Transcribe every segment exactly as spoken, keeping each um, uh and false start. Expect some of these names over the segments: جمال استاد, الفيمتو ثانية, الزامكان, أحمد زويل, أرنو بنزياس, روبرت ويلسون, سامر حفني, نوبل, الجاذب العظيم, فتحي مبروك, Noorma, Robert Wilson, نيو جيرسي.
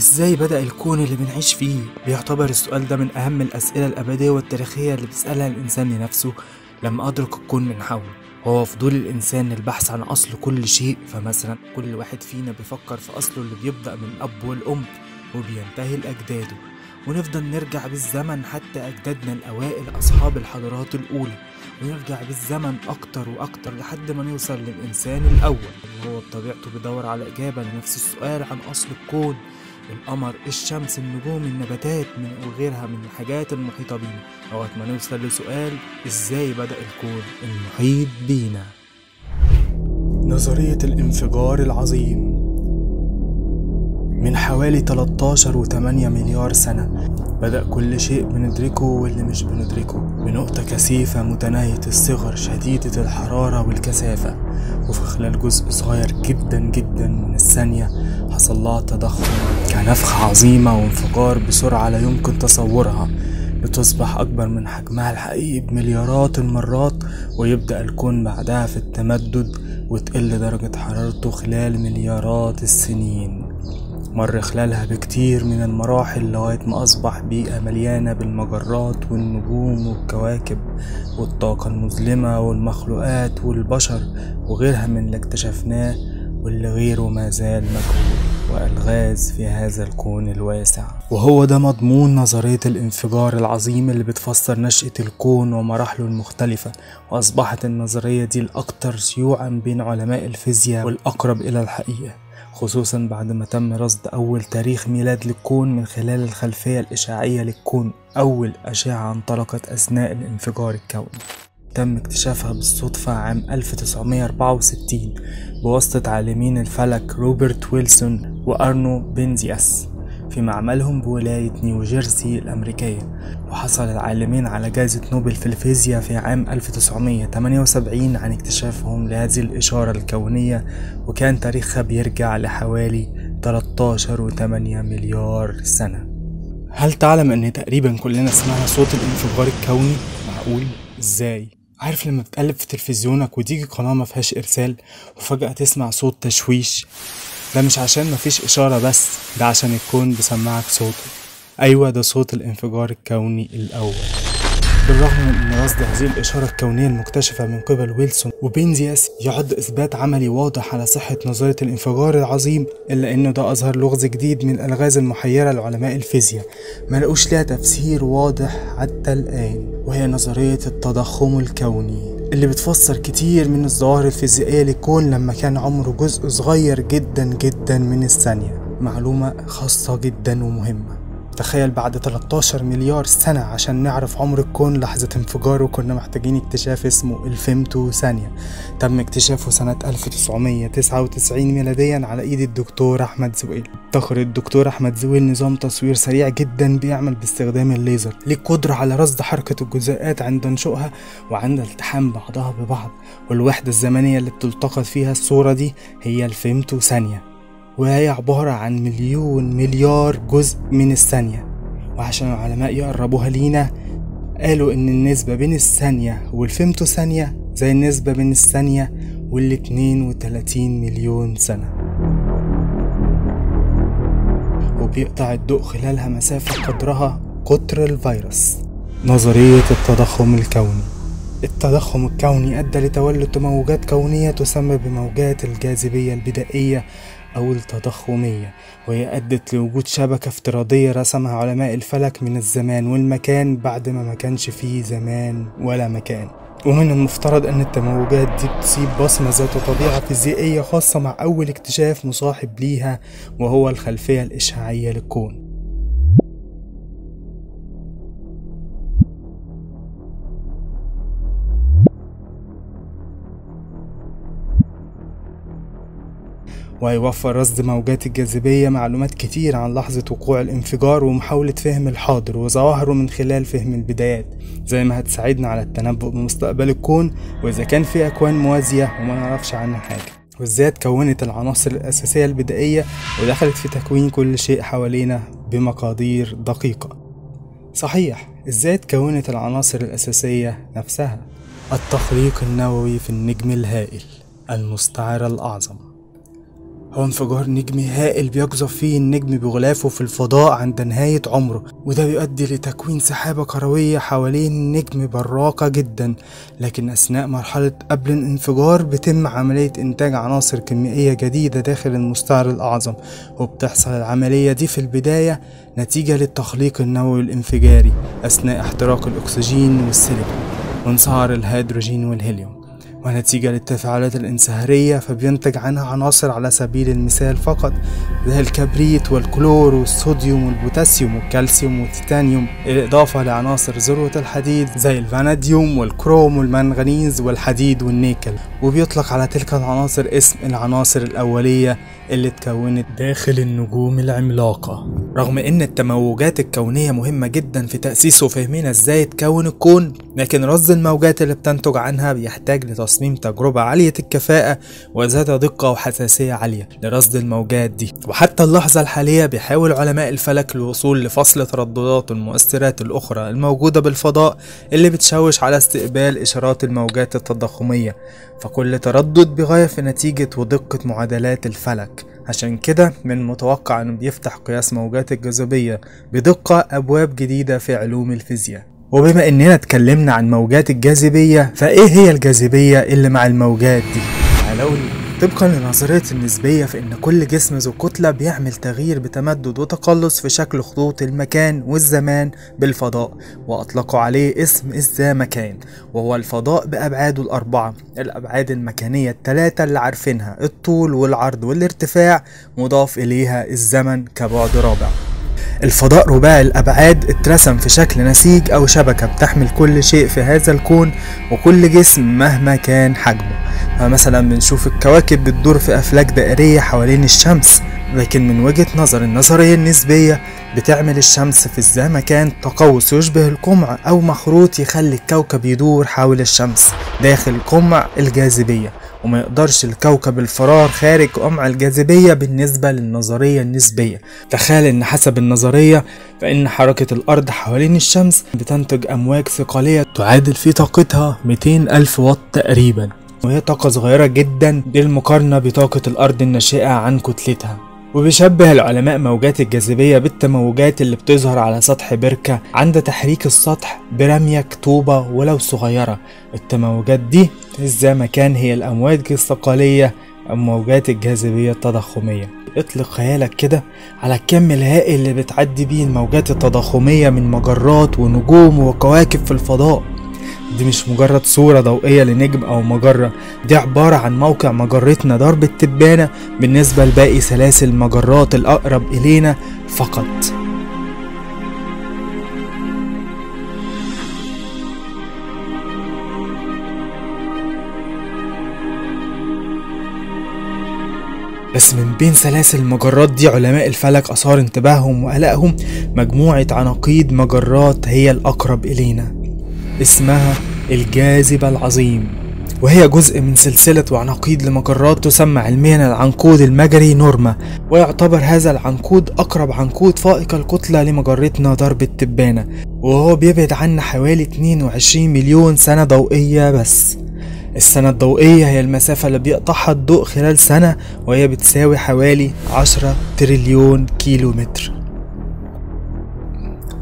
ازاي بدأ الكون اللي بنعيش فيه؟ بيعتبر السؤال ده من أهم الأسئلة الأبدية والتاريخية اللي بيسألها الإنسان لنفسه لما أدرك الكون من حوله، وهو فضول الإنسان للبحث عن أصل كل شيء. فمثلا كل واحد فينا بيفكر في أصله اللي بيبدأ من الأب والأم وبينتهي لأجداده، ونفضل نرجع بالزمن حتى أجدادنا الأوائل أصحاب الحضارات الأولى، ونرجع بالزمن أكتر وأكتر لحد ما نوصل للإنسان الأول اللي هو بطبيعته بيدور على إجابة لنفس السؤال عن أصل الكون، القمر، الشمس، النجوم، النباتات من وغيرها من الحاجات المحيطة بينا، لغاية ما نوصل لسؤال إزاي بدأ الكون المحيط بينا. نظرية الانفجار العظيم. من حوالي تلتاشر فاصلة تمانية مليار سنة بدأ كل شيء بندركه واللي مش بندركه بنقطة كثيفة متناهية الصغر شديدة الحرارة والكثافة، وفي خلال جزء صغير جدا جدا من الثانية حصل لها تضخم كنفخة عظيمة وانفجار بسرعة لا يمكن تصورها، لتصبح أكبر من حجمها الحقيقي بمليارات المرات، ويبدأ الكون بعدها في التمدد وتقل درجة حرارته خلال مليارات السنين، مر خلالها بكتير من المراحل لغاية ما أصبح بيئة مليانة بالمجرات والنجوم والكواكب والطاقة المظلمة والمخلوقات والبشر وغيرها من اللي اكتشفناه واللي غيره ما زال مجهول وألغاز في هذا الكون الواسع. وهو ده مضمون نظرية الانفجار العظيم اللي بتفسر نشأة الكون ومراحله المختلفة، وأصبحت النظرية دي الأكثر شيوعا بين علماء الفيزياء والأقرب إلى الحقيقة، خصوصا بعد ما تم رصد أول تاريخ ميلاد للكون من خلال الخلفية الإشعاعية للكون. أول أشعة انطلقت أثناء الانفجار الكوني تم اكتشافها بالصدفة عام ألف وتسعمية أربعة وستين بواسطة عالمين الفلك روبرت ويلسون وأرنو بنزياس في معملهم بولاية نيو جيرسي الأمريكية، وحصل العالمين على جائزة نوبل في الفيزياء في عام ألف وتسعمية تمانية وسبعين عن اكتشافهم لهذه الإشارة الكونية، وكان تاريخها بيرجع لحوالي تلتاشر فاصلة تمانية مليار سنة. هل تعلم أن تقريبا كلنا سمعنا صوت الانفجار الكوني؟ معقول؟ إزاي؟ عارف لما بتقلب في تلفزيونك وتيجي قناة ما فيهاش إرسال وفجأة تسمع صوت تشويش؟ ده مش عشان مفيش إشارة بس، ده عشان الكون بيسمعك صوته. أيوة، ده صوت الانفجار الكوني الأول. بالرغم من أن رصد هذه الإشارة الكونية المكتشفة من قبل ويلسون وبنزياس يعد إثبات عملي واضح على صحة نظرية الانفجار العظيم، إلا إنه ده أظهر لغز جديد من الألغاز المحيرة لعلماء الفيزياء ما لقوش لها تفسير واضح حتى الآن، وهي نظرية التضخم الكوني اللي بتفسر كتير من الظواهر الفيزيائية للكون لما كان عمره جزء صغير جدا جدا من الثانية. معلومة خاصة جدا ومهمة، تخيل بعد تلتاشر مليار سنة عشان نعرف عمر الكون لحظة انفجاره كنا محتاجين اكتشاف اسمه الفيمتو ثانية، تم اكتشافه سنة ألف وتسعمية تسعة وتسعين ميلاديا على ايد الدكتور أحمد زويل. ابتكر الدكتور أحمد زويل نظام تصوير سريع جدا بيعمل باستخدام الليزر، ليه قدرة على رصد حركة الجزيئات عند انشؤها وعند التحام بعضها ببعض، والوحدة الزمنية اللي بتلتقط فيها الصورة دي هي الفيمتو ثانية، وهي عبارة عن مليون مليار جزء من الثانية. وعشان العلماء يقربوها لينا قالوا ان النسبة بين الثانية والفيمتو ثانية زي النسبة بين الثانية والاتنين وتلاتين مليون سنة، وبيقطع الضوء خلالها مسافة قدرها قطر الفيروس. نظرية التضخم الكوني. التضخم الكوني أدى لتولد موجات كونية تسمى بموجات الجاذبية البدائية أو التضخمية، وهي أدت لوجود شبكة افتراضية رسمها علماء الفلك من الزمان والمكان بعد ما ما كانش فيه زمان ولا مكان، ومن المفترض أن التموجات دي بتصيب بصمة ذات طبيعة فيزيائية خاصة مع أول اكتشاف مصاحب ليها وهو الخلفية الإشعاعية للكون. ويوفر رصد موجات الجاذبية معلومات كتير عن لحظة وقوع الانفجار ومحاولة فهم الحاضر وظواهره من خلال فهم البدايات، زي ما هتساعدنا على التنبؤ بمستقبل الكون وإذا كان في أكوان موازية وما نعرفش عنها حاجة، وإزاي اتكونت العناصر الأساسية البدائية ودخلت في تكوين كل شيء حوالينا بمقادير دقيقة. صحيح، إزاي اتكونت العناصر الأساسية نفسها. التخريق النووي في النجم الهائل، المستعر الأعظم. هو انفجار نجمي هائل بيقذف فيه النجم بغلافه في الفضاء عند نهاية عمره، وده بيؤدي لتكوين سحابة كروية حوالين النجم براقة جدا. لكن أثناء مرحلة قبل الانفجار بتم عملية إنتاج عناصر كيميائية جديدة داخل المستعر الأعظم، وبتحصل العملية دي في البداية نتيجة للتخليق النووي الانفجاري أثناء احتراق الأكسجين والسيليكون وانصهار الهيدروجين والهيليوم، ونتيجة للتفاعلات الانسهارية فبينتج عنها عناصر على سبيل المثال فقط زي الكبريت والكلور والصوديوم والبوتاسيوم والكالسيوم والتيتانيوم، بالإضافة لعناصر ذروة الحديد زي الفاناديوم والكروم والمنغنيز والحديد والنيكل. وبيطلق على تلك العناصر اسم العناصر الأولية اللي اتكونت داخل النجوم العملاقة. رغم ان التموجات الكونية مهمة جدا في تأسيس وفهمنا ازاي اتكون الكون، لكن رصد الموجات اللي بتنتج عنها بيحتاج لتصميم تجربة عالية الكفاءة وذات دقة وحساسية عالية لرصد الموجات دي. وحتى اللحظة الحالية بيحاول علماء الفلك الوصول لفصل ترددات المؤثرات الأخرى الموجودة بالفضاء اللي بتشوش على استقبال إشارات الموجات التضخمية، فكل تردد بيغير في نتيجة ودقة معادلات الفلك. عشان كده من المتوقع انه بيفتح قياس موجات الجاذبية بدقة ابواب جديدة في علوم الفيزياء. وبما اننا اتكلمنا عن موجات الجاذبية، فايه هي الجاذبية اللي مع الموجات دي؟ تعالوا. طبقا لنظرية النسبية، فإن كل جسم ذو كتلة بيعمل تغيير بتمدد وتقلص في شكل خطوط المكان والزمان بالفضاء، وأطلقوا عليه اسم الزامكان، وهو الفضاء بأبعاده الأربعة، الأبعاد المكانية الثلاثة اللي عارفينها، الطول والعرض والارتفاع، مضاف إليها الزمن كبعد رابع. الفضاء رباعي الأبعاد اترسم في شكل نسيج أو شبكة بتحمل كل شيء في هذا الكون وكل جسم مهما كان حجمه. فمثلا بنشوف الكواكب بتدور في أفلاك دائرية حوالين الشمس، لكن من وجهة نظر النظرية النسبية بتعمل الشمس في الزامكان تقوس يشبه القمع أو مخروط يخلي الكوكب يدور حول الشمس داخل قمع الجاذبية، وما يقدرش الكوكب الفرار خارج قمع الجاذبية. بالنسبة للنظرية النسبية، تخيل ان حسب النظرية فان حركة الارض حوالين الشمس بتنتج امواج ثقلية تعادل في طاقتها مئتين ألف واط تقريبا، وهي طاقة صغيرة جدا بالمقارنة بطاقة الارض الناشئة عن كتلتها. وبيشبه العلماء موجات الجاذبية بالتموجات اللي بتظهر على سطح بركة عند تحريك السطح برمية طوبة ولو صغيرة. التموجات دي الزامكان هي الأمواج الثقلية أو موجات الجاذبية التضخمية. اطلق خيالك كده على الكم الهائل اللي بتعدي بيه الموجات التضخمية من مجرات ونجوم وكواكب في الفضاء. دي مش مجرد صورة ضوئية لنجم أو مجرة، دي عبارة عن موقع مجرتنا درب التبانة بالنسبة لباقي سلاسل المجرات الأقرب إلينا فقط. بس من بين سلاسل المجرات دي علماء الفلك أثار انتباههم وقلقهم مجموعة عناقيد مجرات هي الأقرب إلينا اسمها الجاذب العظيم، وهي جزء من سلسلة عناقيد لمجرات تسمى علميا العنقود المجري نورما. ويعتبر هذا العنقود أقرب عنقود فائق الكتلة لمجرتنا درب التبانة، وهو بيبعد عنا حوالي اثنين وعشرين مليون سنة ضوئية بس. السنة الضوئية هي المسافة اللي بيقطعها الضوء خلال سنة، وهي بتساوي حوالي عشرة تريليون كيلومتر.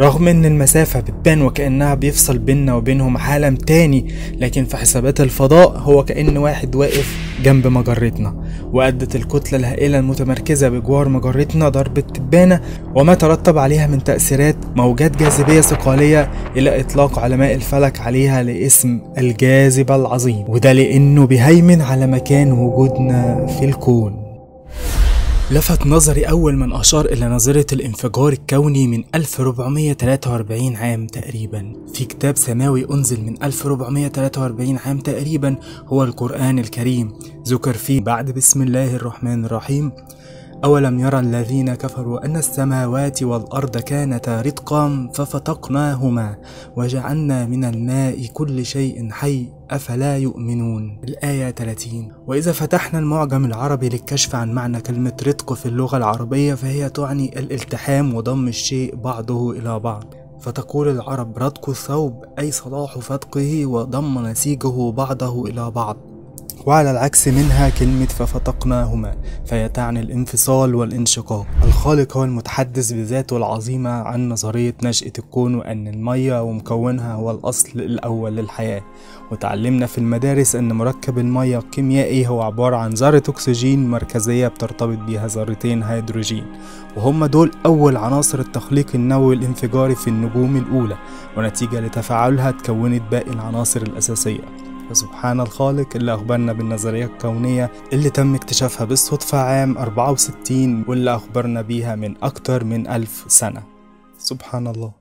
رغم ان المسافة بتبان وكأنها بيفصل بيننا وبينهم عالم تاني، لكن في حسابات الفضاء هو كأن واحد واقف جنب مجرتنا. وأدت الكتلة الهائلة المتمركزة بجوار مجرتنا ضرب التبانة وما ترتب عليها من تأثيرات موجات جاذبية ثقالية إلى إطلاق علماء الفلك عليها لاسم الجاذبة العظيم، وده لأنه بيهيمن على مكان وجودنا في الكون. لفت نظري أول من أشار إلى نظرية الانفجار الكوني من ألف وأربعمئة وثلاثة وأربعين عام تقريبا في كتاب سماوي أنزل من ألف وأربعمئة وثلاثة وأربعين عام تقريبا هو القرآن الكريم، ذكر فيه بعد بسم الله الرحمن الرحيم: أولم يرى الذين كفروا أن السماوات والأرض كانتا رتقا ففتقناهما وجعلنا من الماء كل شيء حي أفلا يؤمنون. الآية ثلاثين. وإذا فتحنا المعجم العربي للكشف عن معنى كلمة رتق في اللغة العربية فهي تعني الالتحام وضم الشيء بعضه إلى بعض، فتقول العرب رتق الثوب أي صلاح فتقه وضم نسيجه بعضه إلى بعض. وعلى العكس منها كلمة ففتقناهما فهي تعني الانفصال والانشقاق. الخالق هو المتحدث بذاته العظيمة عن نظرية نشأة الكون وأن المية ومكونها هو الأصل الأول للحياة. وتعلمنا في المدارس أن مركب المية الكيميائي هو عبارة عن ذرة أكسجين مركزية بترتبط بيها ذرتين هيدروجين، وهم دول أول عناصر التخليق النووي الانفجاري في النجوم الأولى، ونتيجة لتفاعلها تكونت باقي العناصر الأساسية. فسبحان الخالق اللي أخبرنا بالنظرية الكونية اللي تم اكتشافها بالصدفة عام أربعة وستين واللي أخبرنا بيها من أكتر من ألف سنة. سبحان الله.